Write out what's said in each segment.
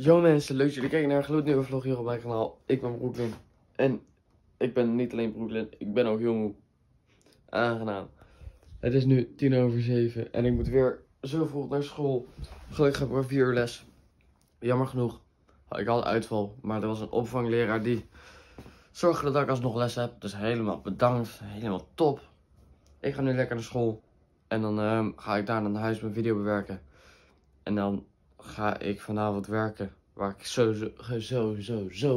Yo mensen, leuk dat jullie kijken naar een gloednieuwe vlog hier op mijn kanaal. Ik ben Brooklyn. En ik ben niet alleen Brooklyn, ik ben ook heel moe. Aangenaam. Het is nu 7:10 en ik moet weer zo vroeg naar school. Gelukkig heb ik maar 4 uur les. Jammer genoeg. Ik had een uitval, maar er was een opvangleraar die zorgde dat ik alsnog les heb. Dus helemaal bedankt, helemaal top. Ik ga nu lekker naar school. En dan ga ik daarna naar huis mijn video bewerken. En dan ga ik vanavond werken. Waar ik zo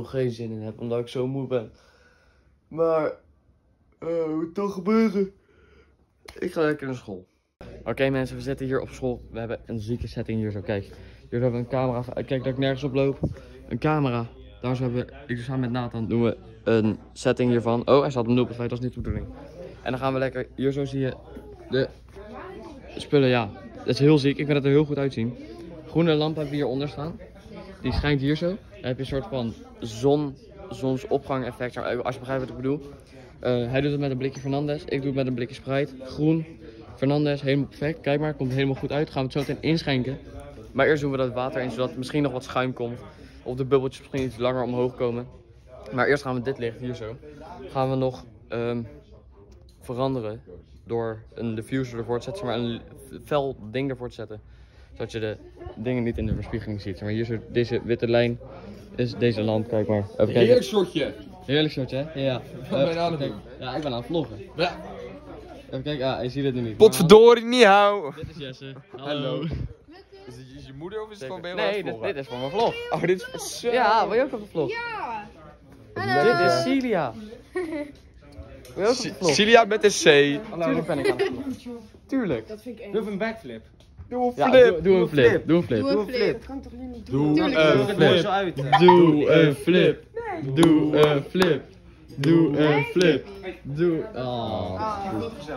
geen zin in heb. Omdat ik zo moe ben. Maar moet toch gebeuren. Ik ga lekker naar school. Oké, mensen, we zitten hier op school. We hebben een zieke setting hier zo. Kijk. Hier hebben we een camera. Kijk dat ik nergens op loop. Een camera. Daar hebben we. Ik samen met Nathan doen we een setting hiervan. Oh, hij staat op 0.5. Dat is niet de bedoeling. En dan gaan we lekker. Hier zo zie je de spullen. Ja. Dat is heel ziek. Ik vind het er heel goed uitzien. Groene lamp hebben we hieronder staan. Die schijnt hier zo. Dan heb je een soort van zonsopgang effect. Als je begrijpt wat ik bedoel. Hij doet het met een blikje Fernandes. Ik doe het met een blikje Sprite. Groen. Fernandes. Helemaal perfect. Kijk maar. Komt helemaal goed uit. Gaan we het zo meteen inschenken. Maar eerst doen we dat water in. Zodat er misschien nog wat schuim komt. Of de bubbeltjes misschien iets langer omhoog komen. Maar eerst gaan we dit licht hier zo. Gaan we nog veranderen. Door een diffuser ervoor te zetten. Maar een fel ding ervoor te zetten. Zodat je de dingen niet in de weerspiegeling ziet. Maar hier zo, deze witte lijn is deze lamp, kijk maar. Heerlijk shotje! Heerlijk shotje, hè? Ja. Ja, ik ben aan het vloggen. Ja. Even kijken, ah, je ziet het nu niet. Potverdorie, niet hou! Dit is Jesse. Hallo. Is dit je moeder of is het gewoon bij jou? Nee, dit is van mijn vlog. Oh, dit is zo. Ja, wil je ook op de vlog? Ja! Hallo. Dit is Sylvia. Wil je ook op de vlog? Sylvia met een C. Hallo. Tuurlijk ben ik aan het vlog. Tuurlijk. Dat vind ik eng. Doe een backflip. Doe een flip! Ja, doe een flip! Dat kan toch nu niet doen? Doe een flip!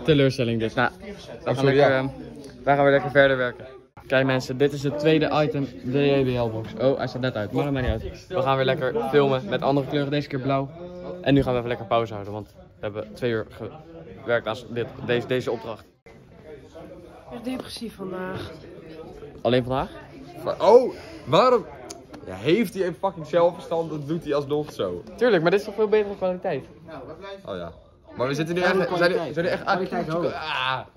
Teleurstelling dus. Nou, wij gaan weer lekker verder werken. Kijk mensen, dit is het tweede item, de JBL box. Oh, hij staat net uit, maar dat maakt niet uit. We gaan weer lekker filmen met andere kleuren, deze keer blauw. En nu gaan we even lekker pauze houden, want we hebben 2 uur gewerkt aan deze opdracht. Echt depressief vandaag. Alleen vandaag? Oh, waarom? Ja, heeft hij een fucking zelfverstand, dat doet hij alsnog zo. Tuurlijk, maar dit is toch veel betere kwaliteit. Nou, we blijven. Oh ja. Maar we zitten nu echt. We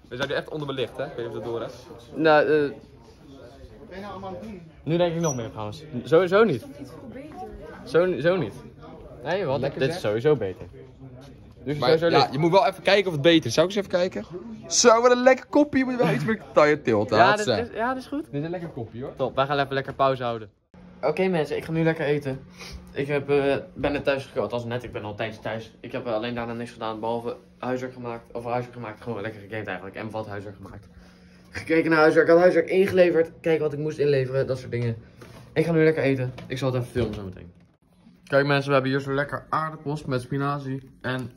zijn nu echt onderbelicht, hè? Ik weet niet of dat door is. Nou, Wat ben je nou allemaal aan het doen? Nu denk ik nog meer trouwens. Sowieso niet. Zo niet. Nee, wat? Dit is sowieso beter. Dus maar, ja, je moet wel even kijken of het beter is. Zou ik eens even kijken? Zo, wat een lekker koppie. Je moet wel iets meer taille tilten. Ja, dat is goed. Dit is een lekker koppie hoor. Top, wij gaan even lekker pauze houden. Oké, mensen, ik ga nu lekker eten. Ik ben net thuis gekomen. Althans net, ik ben al tijdens thuis. Ik heb alleen daarna niks gedaan, behalve huiswerk gemaakt. Of huiswerk gemaakt, gewoon lekker gegamed eigenlijk. En wat huiswerk gemaakt. Gekeken naar huiswerk, had huiswerk ingeleverd. Kijken wat ik moest inleveren, dat soort dingen. Ik ga nu lekker eten. Ik zal het even filmen zo meteen. Kijk mensen, we hebben hier zo lekker aardappels met spinazie. En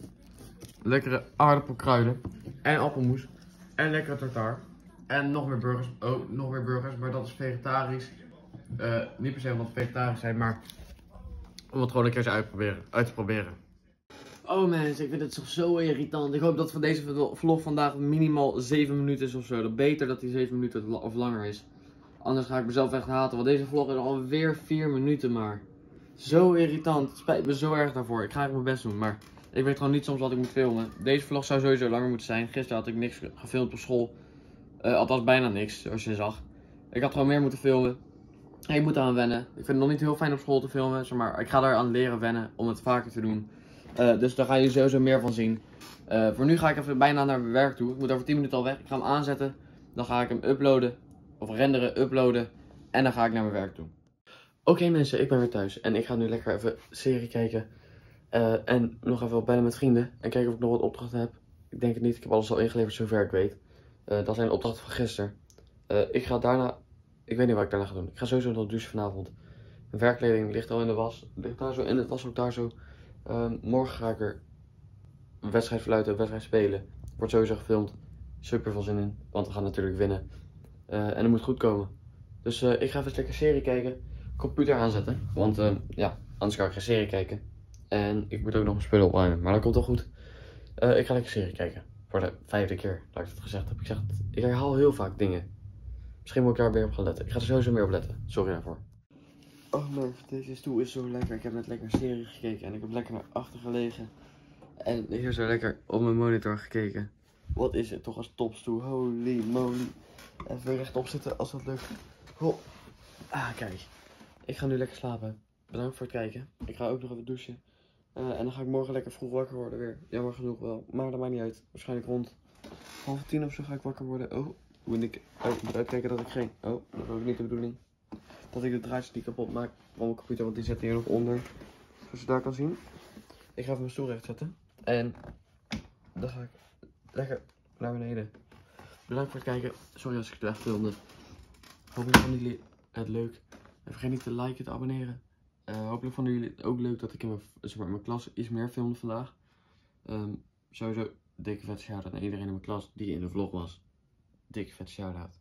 lekkere aardappelkruiden. En appelmoes. En lekkere tartaar. En nog meer burgers. Oh, nog meer burgers. Maar dat is vegetarisch. Niet per se omdat het vegetarisch zijn, maar om het gewoon een keer eens uit te proberen. Oh mensen, ik vind het toch zo irritant. Ik hoop dat van deze vlog vandaag minimaal 7 minuten is of zo. Dat beter dat die 7 minuten of langer is. Anders ga ik mezelf echt haten. Want deze vlog is alweer 4 minuten maar. Zo irritant. Het spijt me zo erg daarvoor. Ik ga echt mijn best doen, maar ik weet gewoon niet soms wat ik moet filmen. Deze vlog zou sowieso langer moeten zijn. Gisteren had ik niks gefilmd op school. Althans bijna niks, zoals je zag. Ik had gewoon meer moeten filmen. En ik moet eraan wennen. Ik vind het nog niet heel fijn op school te filmen, zeg maar ik ga daar aan leren wennen om het vaker te doen. Dus daar gaan jullie sowieso meer van zien. Voor nu ga ik even bijna naar mijn werk toe. Ik moet over 10 minuten al weg. Ik ga hem aanzetten. Dan ga ik hem uploaden. Of renderen, uploaden. En dan ga ik naar mijn werk toe. Oké, mensen, ik ben weer thuis. En ik ga nu lekker even serie kijken. En nog even wat bellen met vrienden. En kijken of ik nog wat opdrachten heb. Ik denk het niet. Ik heb alles al ingeleverd zover ik weet. Dat zijn opdrachten van gisteren. Ik ga daarna... Ik weet niet wat ik daarna ga doen. Ik ga sowieso nog douchen vanavond. Mijn werkkleding ligt al in de was. Ligt daar zo in het was ook daar zo. Morgen ga ik er een wedstrijd fluiten, een wedstrijd spelen. Wordt sowieso gefilmd. Super veel zin in. Want we gaan natuurlijk winnen. En het moet goed komen. Dus ik ga even lekker serie kijken. Computer aanzetten. Want ja, anders kan ik geen serie kijken. En ik moet ook nog mijn spullen opruimen. Maar dat komt wel goed. Ik ga lekker serie kijken. Voor de 5e keer dat ik dat gezegd heb. Ik herhaal heel vaak dingen. Misschien moet ik daar weer op gaan letten. Ik ga er sowieso meer op letten. Sorry daarvoor. Oh man, deze stoel is zo lekker. Ik heb net lekker een serie gekeken en ik heb lekker naar achter gelegen. En hier zo lekker op mijn monitor gekeken. Wat is het toch als topstoel, holy moly. Even rechtop zitten als dat lukt. Oh. Ah, kijk. Ik ga nu lekker slapen. Bedankt voor het kijken. Ik ga ook nog even douchen. En dan ga ik morgen lekker vroeg wakker worden weer. Jammer genoeg wel, maar dat maakt niet uit. Waarschijnlijk rond 9:30 of zo ga ik wakker worden. Oh, moet ik uitkijken dat ik geen... Oh, dat is ook niet de bedoeling. Dat ik de draadjes niet kapot maak van mijn computer, want die zit hier nog onder. Zoals je daar kan zien. Ik ga even mijn stoel recht zetten. En dan ga ik lekker naar beneden. Bedankt voor het kijken. Sorry als ik het weg wilde. Hopelijk vonden jullie het leuk. En vergeet niet te liken, te abonneren. Hopelijk vonden jullie het ook leuk dat ik in mijn klas iets meer filmde vandaag. Sowieso dikke vet shout-out aan iedereen in mijn klas die in de vlog was. Dikke vet shout-out.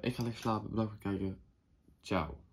Ik ga lekker slapen. Bedankt voor het kijken. Ciao.